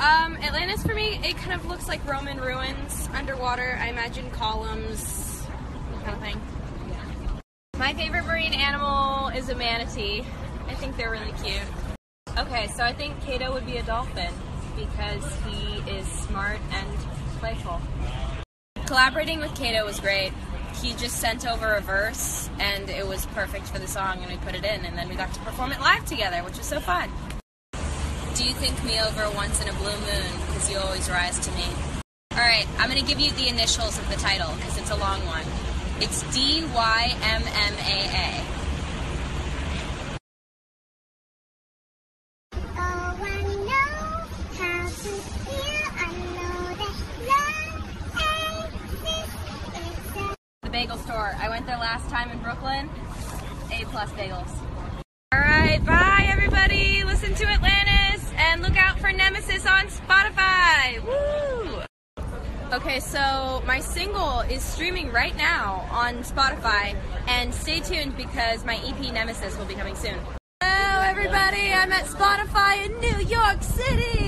Atlantis for me, it kind of looks like Roman ruins, underwater, I imagine columns, kind of thing. My favorite marine animal is a manatee. I think they're really cute. Okay, so I think Cato would be a dolphin because he is smart and playful. Collaborating with Cato was great. He just sent over a verse and it was perfect for the song and we put it in and then we got to perform it live together, which was so fun. Do you think me over once in a blue moon because you always rise to me? Alright, I'm going to give you the initials of the title because it's a long one. It's DYMMAA. Bagel store. I went there last time in Brooklyn. A+ bagels. Alright, bye everybody! Listen to Atlantis and look out for Nemesis on Spotify! Woo! Okay, so my single is streaming right now on Spotify and stay tuned because my EP Nemesis will be coming soon. Hello everybody! I'm at Spotify in New York City!